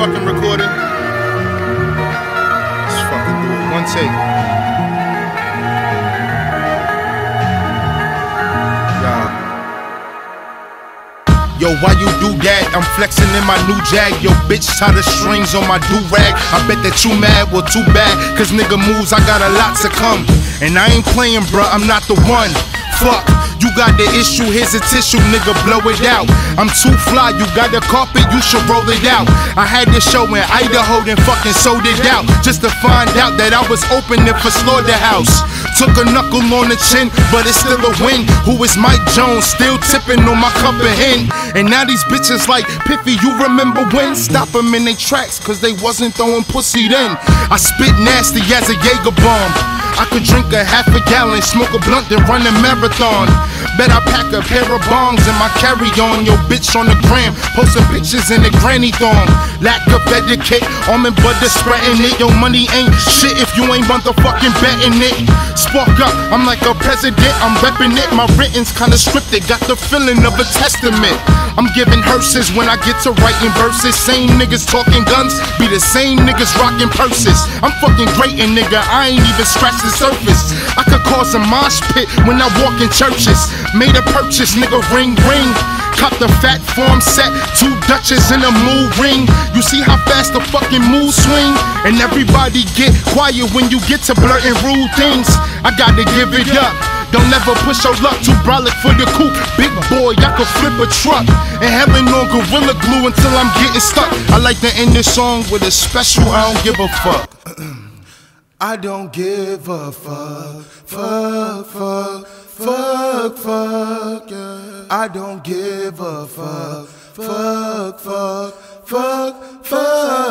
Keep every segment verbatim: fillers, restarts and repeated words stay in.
fucking recording. Let's fucking do it. One take. Yeah. Yo, why you do that? I'm flexing in my new Jag. Yo, bitch, tie the strings on my do-rag. I bet that you mad, well, too bad. Cause nigga moves, I got a lot to come. And I ain't playing, bruh, I'm not the one. Fuck. You got the issue, here's a tissue, nigga, blow it out. I'm too fly, you got the carpet, you should roll it out. I had this show in Idaho, then fucking sold it out. Just to find out that I was opening for Slaughterhouse. Took a knuckle on the chin, but it's still a win. Who is Mike Jones, still tipping on my cup of hen. And now these bitches like, Piffy, you remember when? Stop them in their tracks, cause they wasn't throwing pussy then. I spit nasty as a Jaeger bomb. I could drink a half a gallon, smoke a blunt, then run a marathon. Bet I pack a pair of bongs in my carry-on. Yo, bitch on the gram, posting pictures in the granny thong. Lack of etiquette, almond butter spreading it. Yo, money ain't shit if you ain't motherfucking betting it. Spark up, I'm like a president, I'm repping it. My written's kinda scripted, got the feeling of a testament. I'm giving hearses when I get to writing verses. Same niggas talking guns, be the same niggas rocking purses. I'm fucking great and nigga, I ain't even scratched the surface. I could cause a mosh pit when I walk in churches. Made a purchase, nigga, ring, ring. Cop the fat form set, two Dutches in a mood ring. You see how fast the fucking mood swing? And everybody get quiet when you get to blurting rude things. I gotta give it up. Don't ever push your luck, too brolic for the coupe. Big boy, I could flip a truck. And heaven on Gorilla Glue until I'm getting stuck. I like to end this song with a special, I don't give a fuck. I don't give a fuck, fuck, fuck. Fuck, fuck, yeah. I don't give a fuck. Fuck, fuck, fuck, fuck.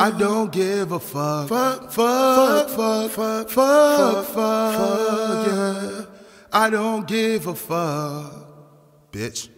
I don't give a fuck. Fuck, fuck, fuck, fuck, fuck, fuck, yeah. I don't give a fuck, bitch.